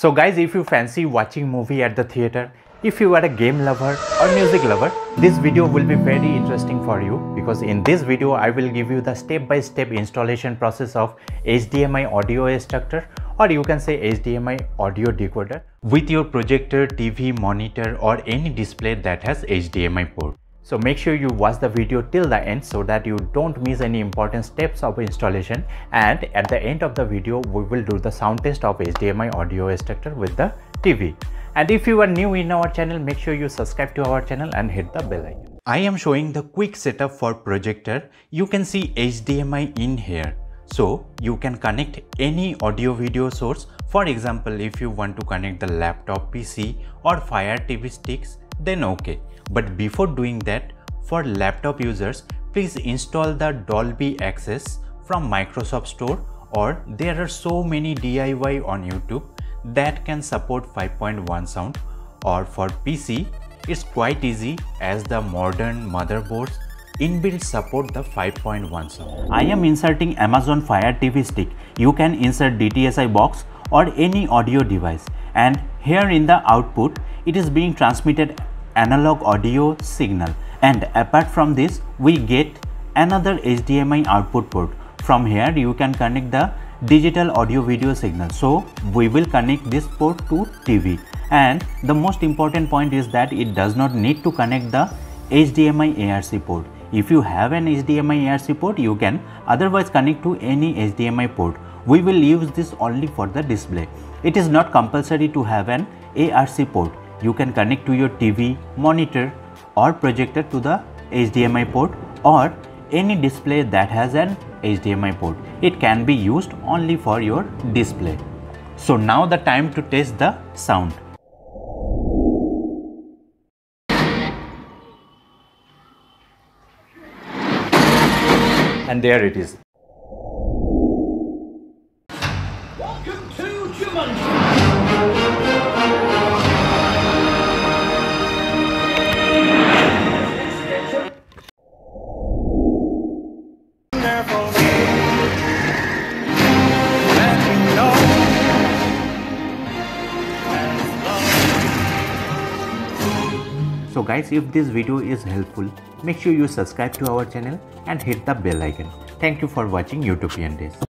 So guys, if you fancy watching movie at the theater, if you are a game lover or music lover, this video will be very interesting for you, because in this video I will give you the step-by-step installation process of HDMI audio extractor, or you can say HDMI audio decoder, with your projector, TV, monitor or any display that has HDMI port. So make sure you watch the video till the end so that you don't miss any important steps of installation, and at the end of the video we will do the sound test of HDMI audio extractor with the TV. And if you are new in our channel, make sure you subscribe to our channel and hit the bell icon. I am showing the quick setup for projector. You can see HDMI in here. So you can connect any audio video source. For example, if you want to connect the laptop, PC or Fire TV sticks, then okay. But before doing that, for laptop users, please install the Dolby Access from Microsoft Store, or there are so many DIY on YouTube that can support 5.1 sound. Or for PC, it's quite easy as the modern motherboards inbuilt support the 5.1 sound. I am inserting Amazon Fire TV Stick. You can insert DTSI box or any audio device, and here in the output it is being transmitted analog audio signal, and apart from this we get another HDMI output port. From here you can connect the digital audio video signal, so we will connect this port to TV. And the most important point is that it does not need to connect the HDMI ARC port. If you have an HDMI ARC port, you can otherwise connect to any HDMI port. We will use this only for the display. It is not compulsory to have an ARC port. You can connect to your TV, monitor or projector to the HDMI port, or any display that has an HDMI port. It can be used only for your display. So now the time to test the sound. And there it is. Welcome to Jumanji. So guys, if this video is helpful, make sure you subscribe to our channel and hit the bell icon. Thank you for watching Utopian Days.